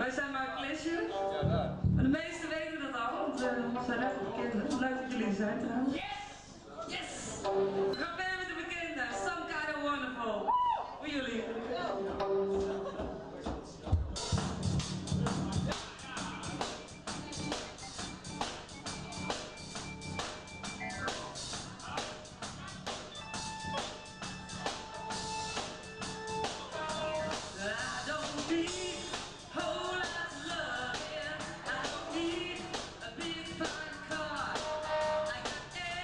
Wij zijn maar een klasje. Maar de meesten weten dat al, want we zijn echt bekend. Leuk dat jullie er zijn trouwens. Yes! We gaan verder met de bekende. Some Kind of Wonderful. Voor jullie. Big fine car, I got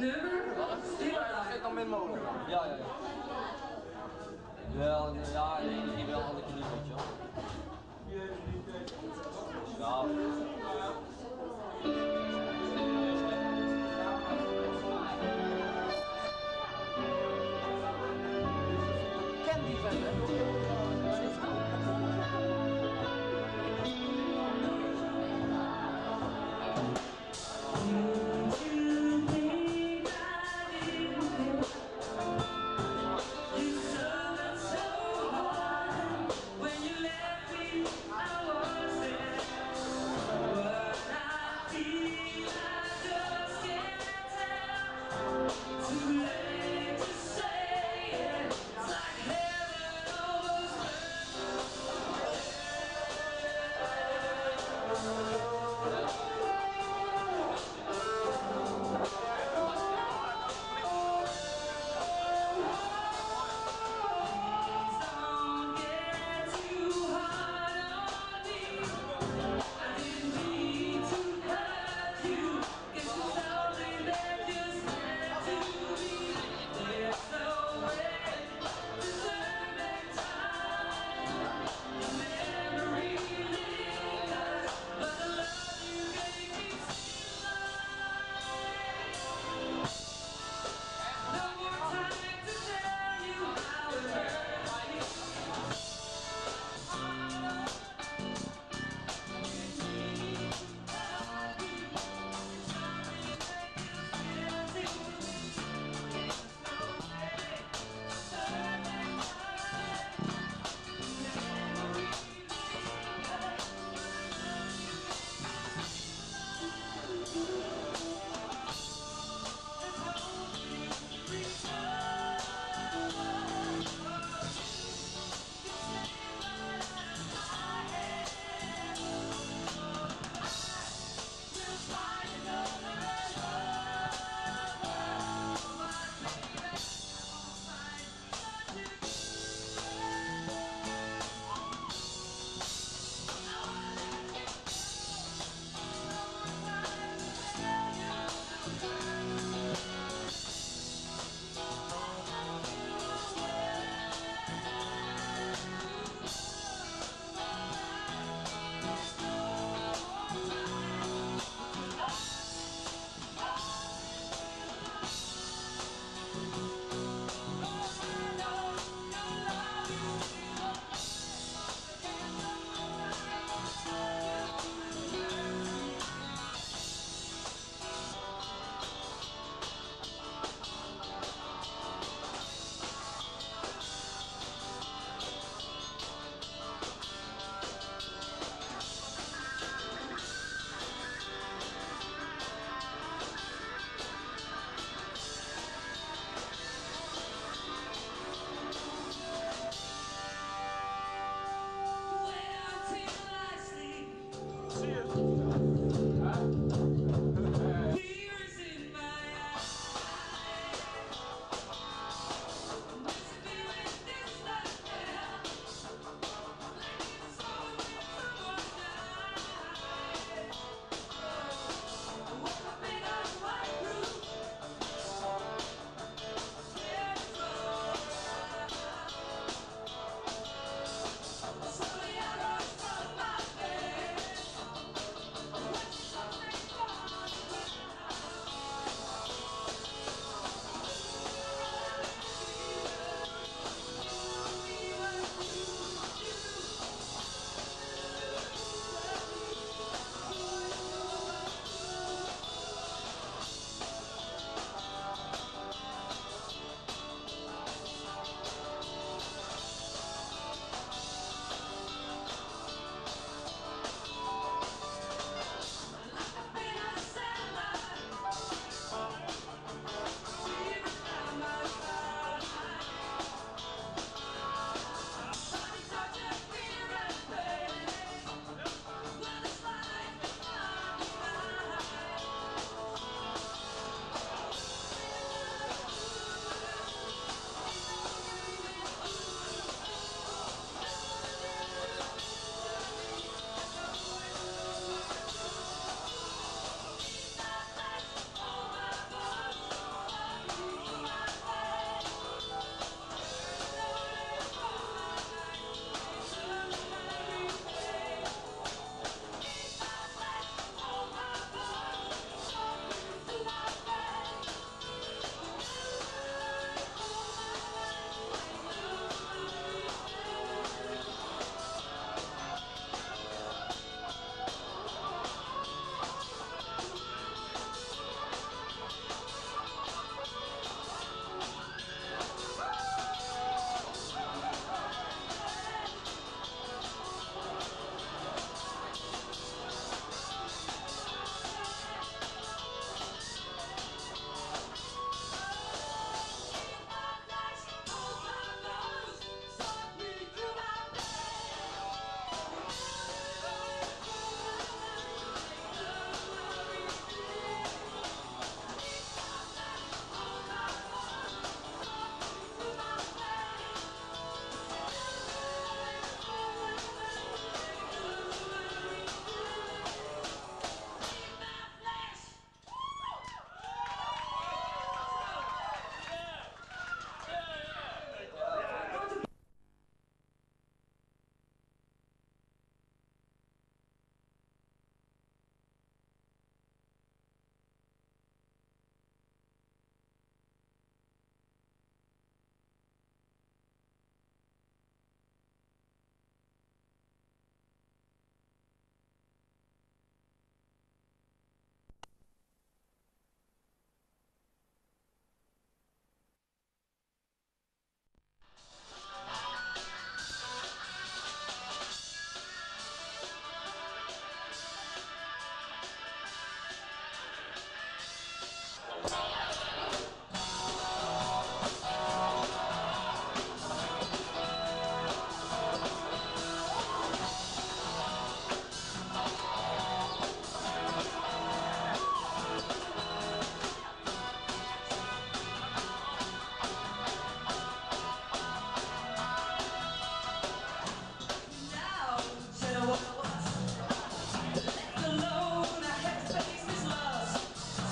nummer? Stilbaar. Zit dan met motor. Ja, ja, ja. Wel, ja, alleen die wel alle klus, weet je wel. Ja. Ken die verder.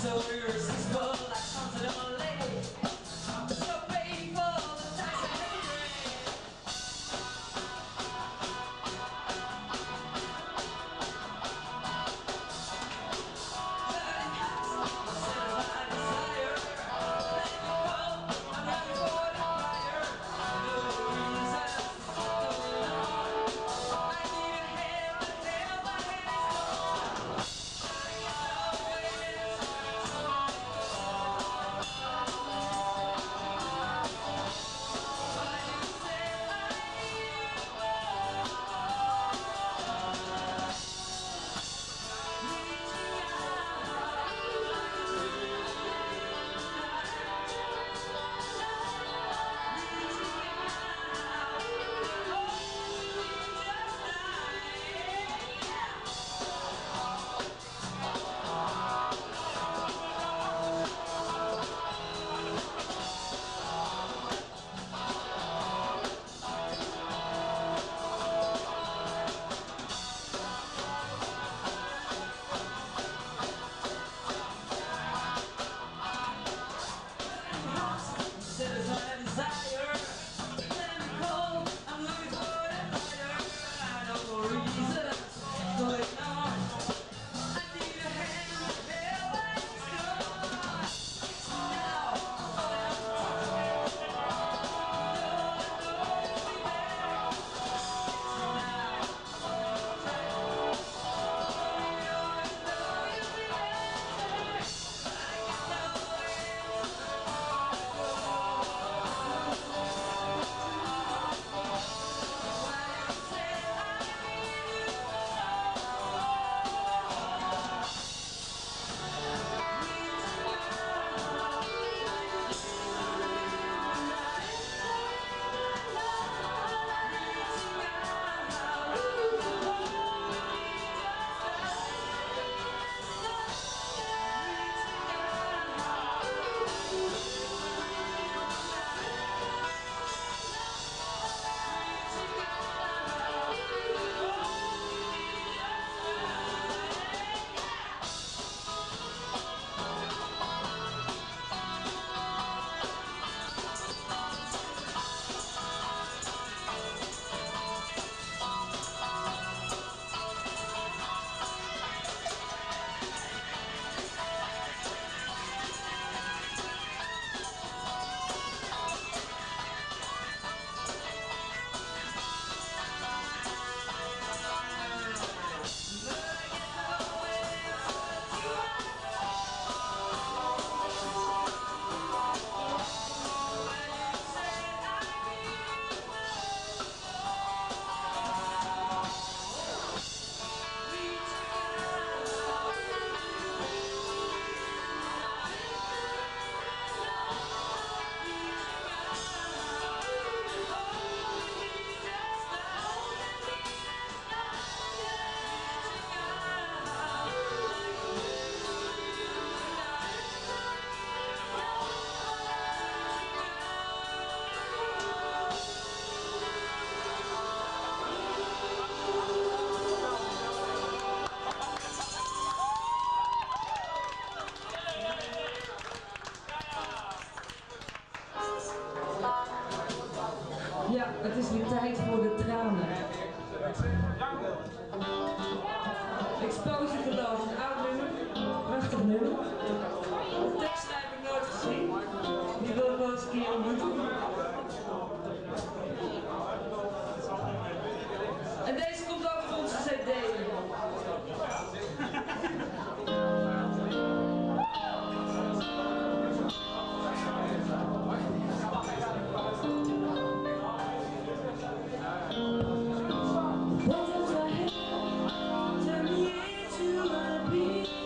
so irresistible, like something on a lake. So faithful, the times are Ja, het is weer tijd voor de tranen. Exposure Geloof, een oud nummer, prachtig nummer. De tekst heb ik nooit gezien, die wil ik wel eens een keer ontmoeten. En deze komt ook voor onze CD. Turn me into a beast.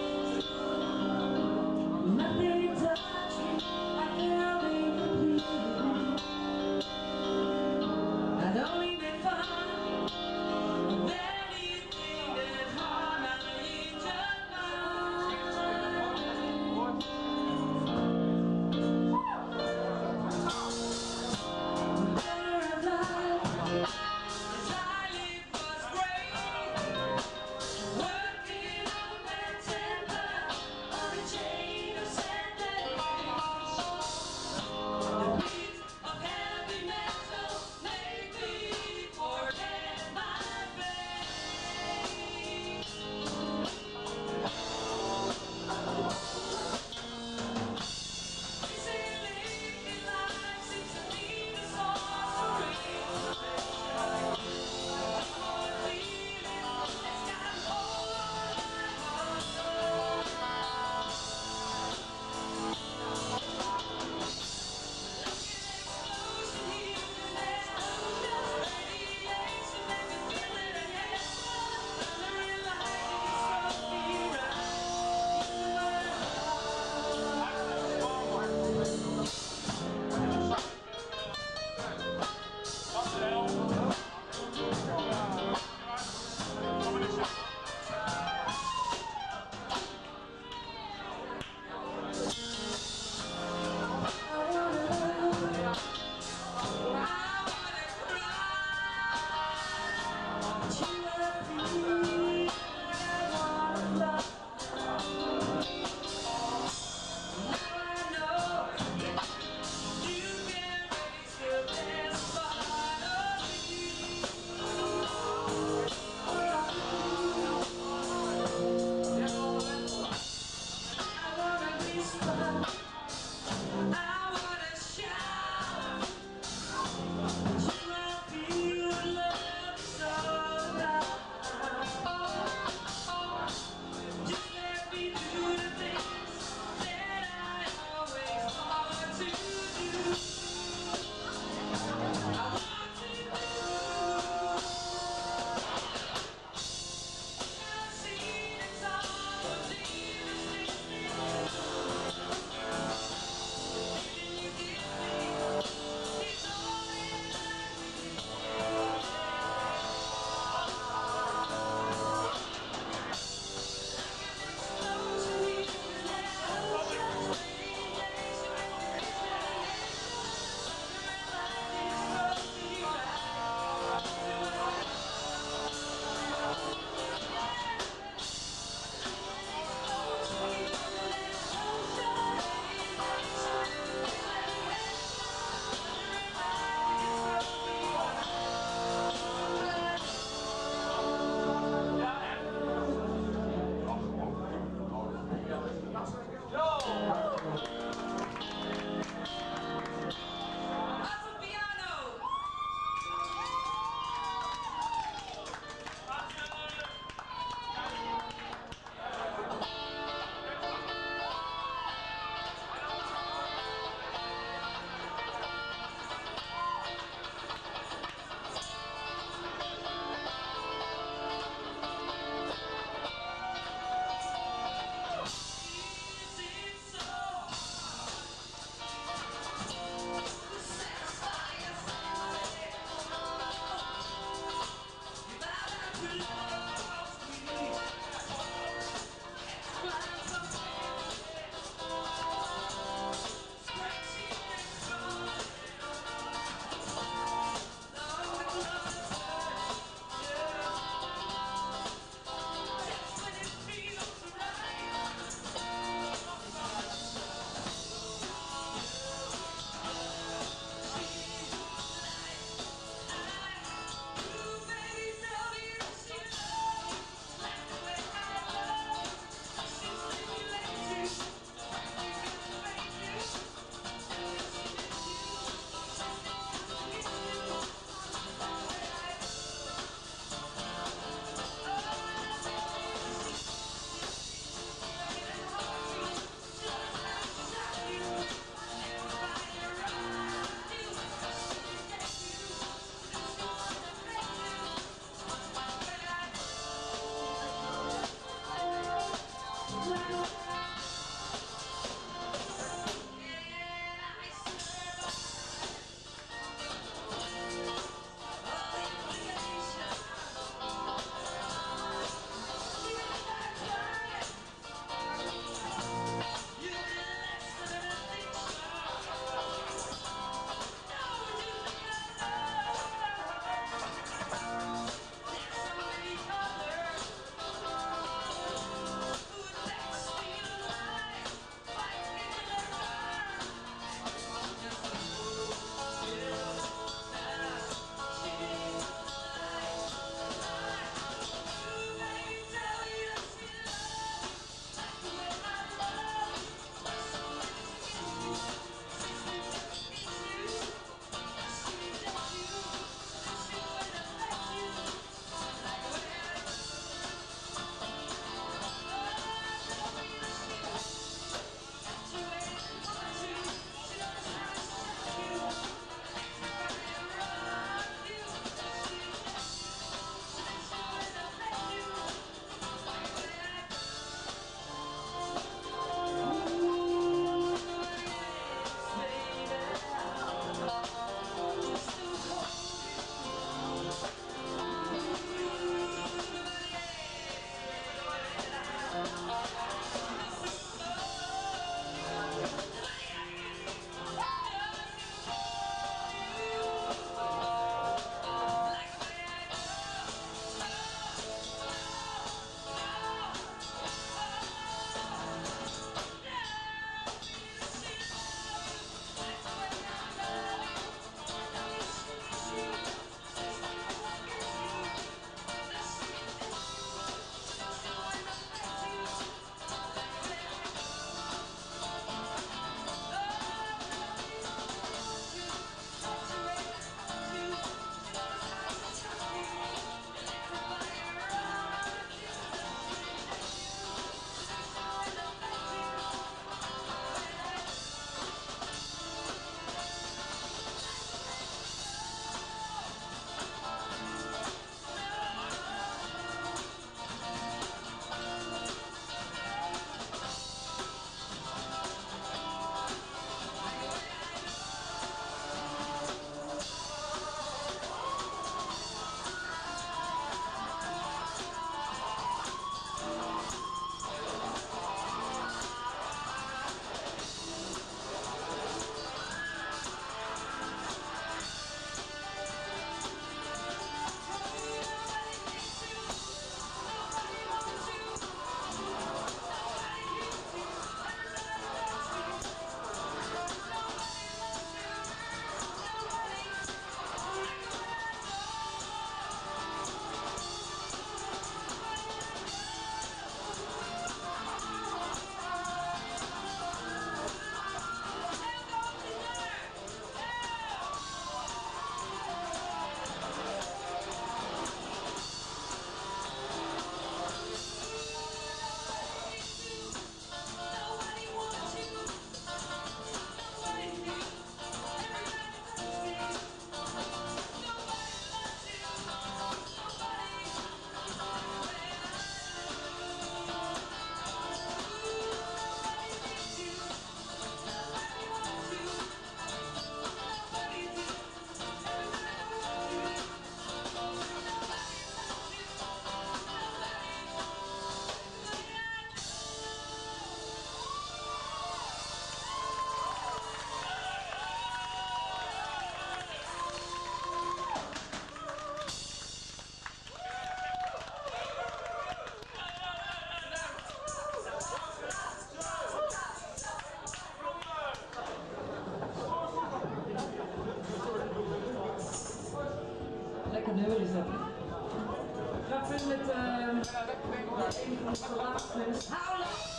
nummer is dat. Ik ga verder met een van onze laatste nummers. Houden! Yeah.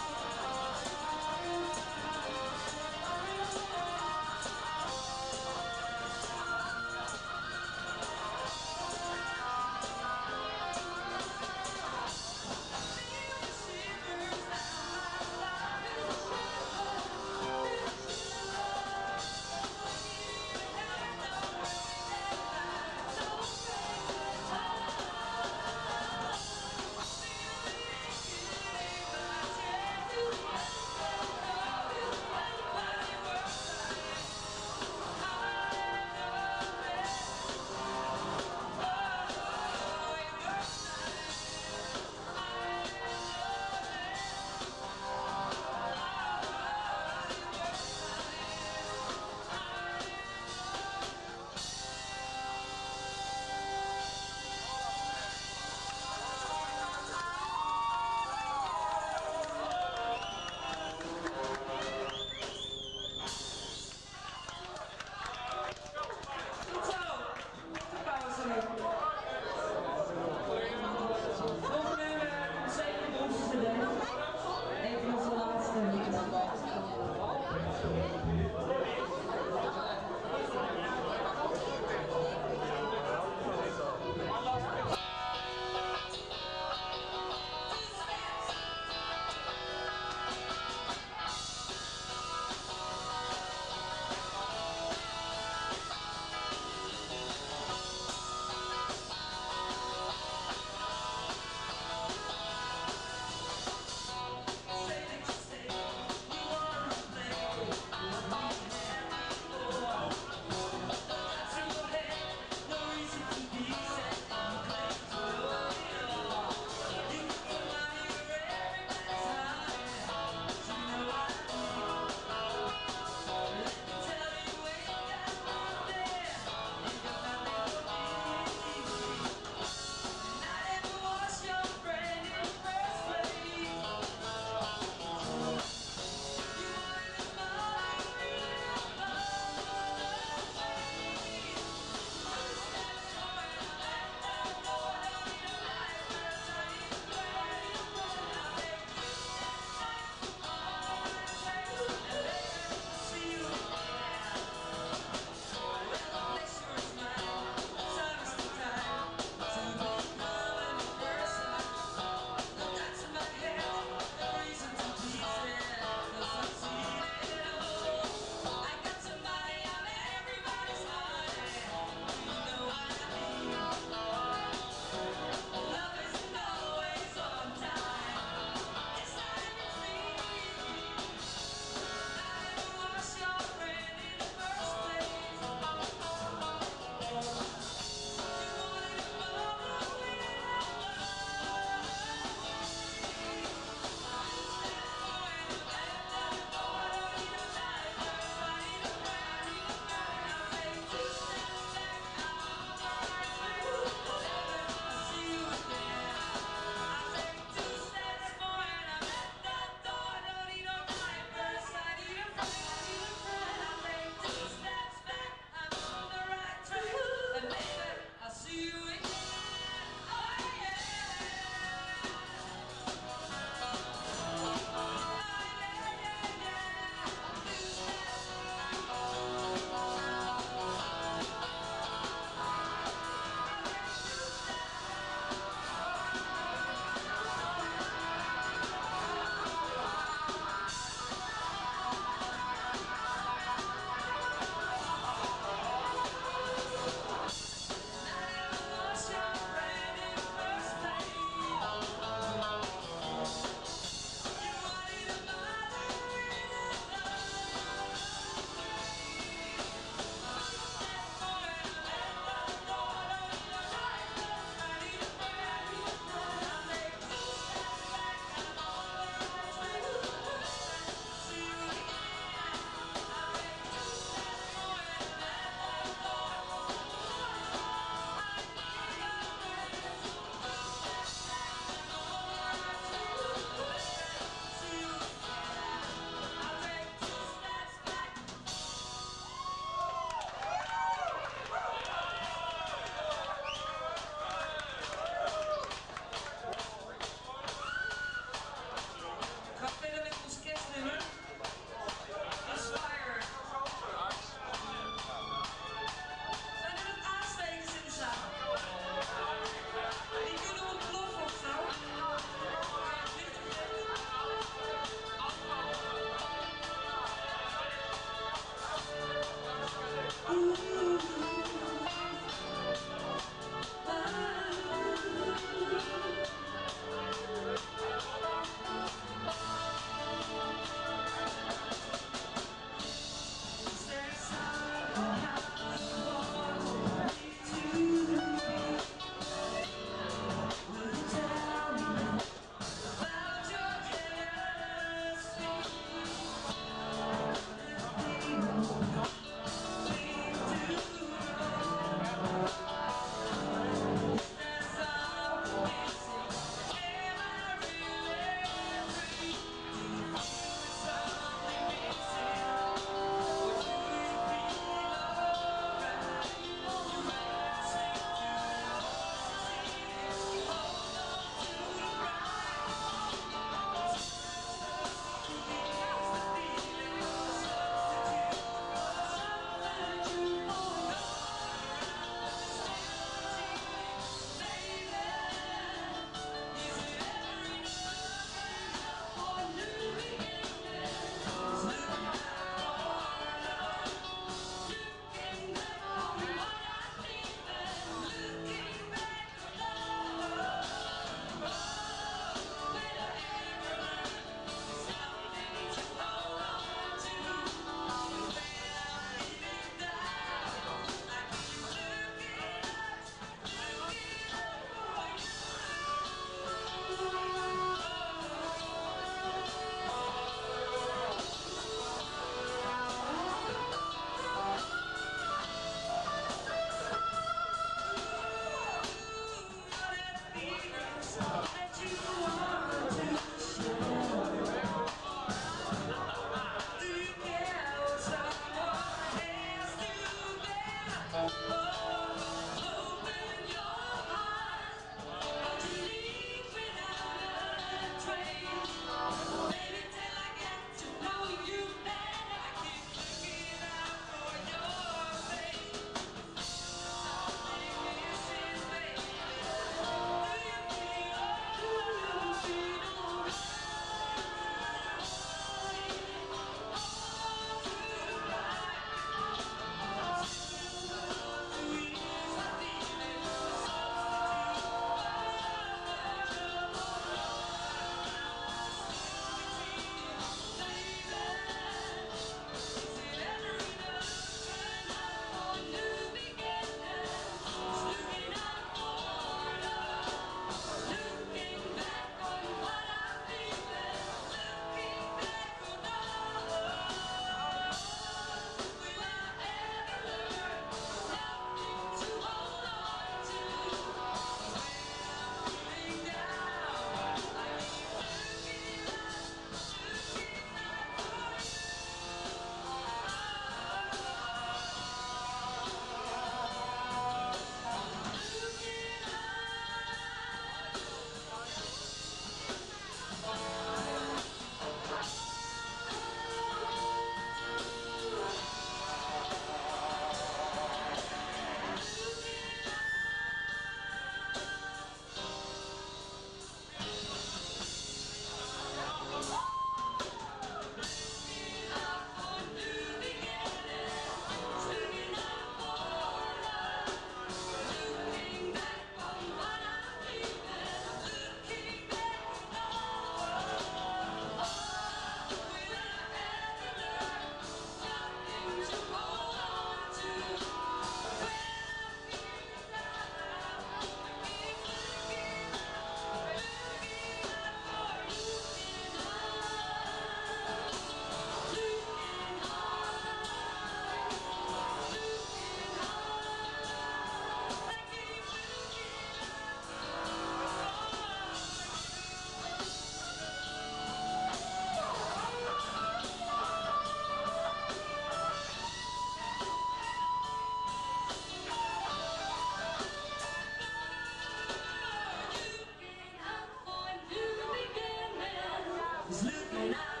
It's looking up.